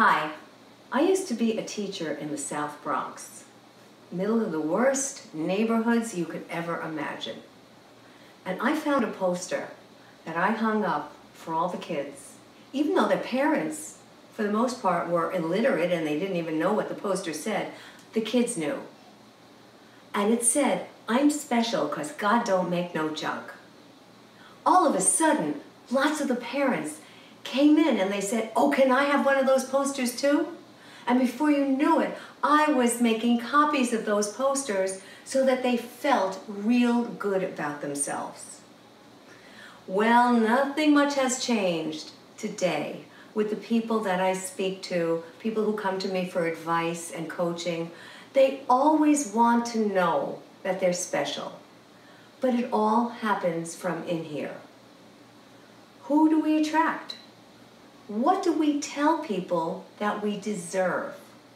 Hi, I used to be a teacher in the South Bronx, middle of the worst neighborhoods you could ever imagine. And I found a poster that I hung up for all the kids, even though their parents, for the most part, were illiterate and they didn't even know what the poster said. The kids knew. And it said, "I'm special 'cause God don't make no junk." All of a sudden, lots of the parents came in and they said, "Oh, can I have one of those posters too?" And before you knew it, I was making copies of those posters so that they felt real good about themselves. Well, nothing much has changed today with the people that I speak to, people who come to me for advice and coaching. They always want to know that they're special, but it all happens from in here. Who do we attract? What do we tell people that we deserve?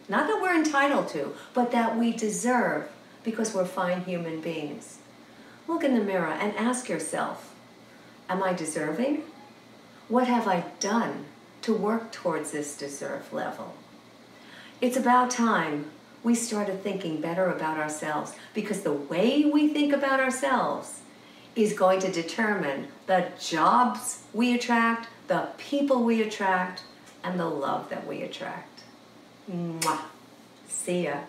Not that we're entitled to, but that we deserve because we're fine human beings. Look in the mirror and ask yourself, am I deserving? What have I done to work towards this deserve level? It's about time we started thinking better about ourselves, because the way we think about ourselves is going to determine the jobs we attract, the people we attract, and the love that we attract. Mwah. See ya.